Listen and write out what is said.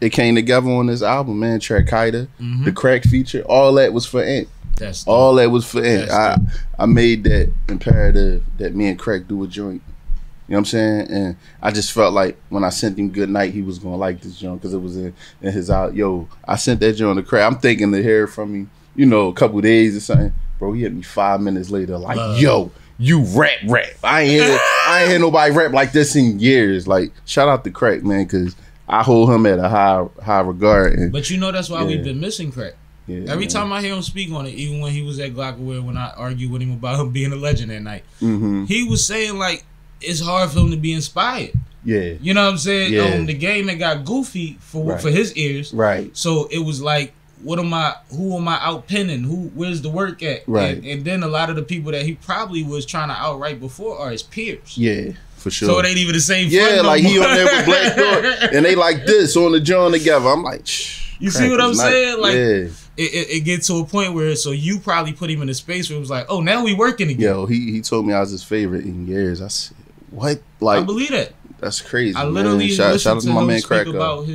It came together on this album, man. Trackita, the crack feature, all that was for Ant. That's dope. All that was for Ant. I made that imperative that me and Crack do a joint. You know what I'm saying? And I just felt like when I sent him Goodnight, he was gonna like this joint because it was in his out. Yo, I sent that joint to Crack. I'm thinking to hear from him, you know, a couple days or something. Bro, he hit me 5 minutes later, like, yo, you rap. I ain't hear nobody rap like this in years. Like, shout out to Crack, man, because I hold him at a high regard. And, but you know that's why we've been missing Crack. Yeah, every time I hear him speak on it, even when he was at Glockerware, when I argued with him about him being a legend that night, he was saying, like, it's hard for him to be inspired. Yeah. You know what I'm saying? Yeah. The game that got goofy for his ears. Right. So it was like, what am I, who am I outpinning? Where's the work at? Right. And then a lot of the people that he probably was trying to outwrite before are his peers. Yeah. For sure. So it ain't even the same. Yeah, like he on there with Black Thought, and they like this on the joint together. I'm like, shh, you see what I'm saying? Like, it gets to a point where so you probably put him in a space where it was like, oh, now we working again. Yo, he told me I was his favorite in years. I said, what? Like, I believe that. That's crazy. I literally listened to my man Crack about his.